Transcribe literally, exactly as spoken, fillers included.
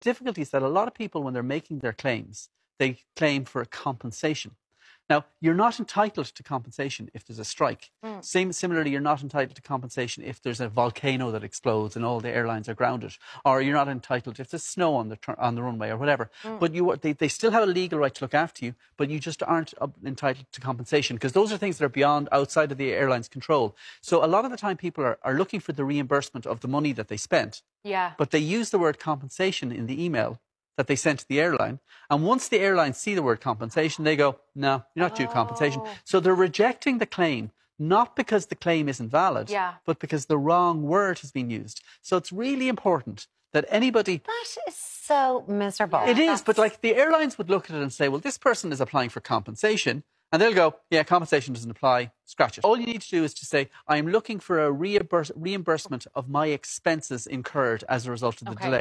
difficulties that a lot of people, when they're making their claims, they claim for a compensation. Now, you're not entitled to compensation if there's a strike. Mm. Same, similarly, you're not entitled to compensation if there's a volcano that explodes and all the airlines are grounded. Or you're not entitled if there's snow on the, on the runway or whatever. Mm. But you, they, they still have a legal right to look after you, but you just aren't entitled to compensation, because those are things that are beyond, outside of the airline's control. So a lot of the time people are, are looking for the reimbursement of the money that they spent. Yeah. But they use the word compensation in the email that they sent to the airline, and once the airlines see the word compensation, they go, no, you're not due oh. compensation. So they're rejecting the claim, not because the claim isn't valid, yeah. but because the wrong word has been used. So it's really important that anybody... That is so miserable. It That's... is, but like the airlines would look at it and say, well, this person is applying for compensation, and they'll go, yeah, compensation doesn't apply, scratch it. All you need to do is to say, I'm looking for a reimburse- reimbursement of my expenses incurred as a result of the okay. delay.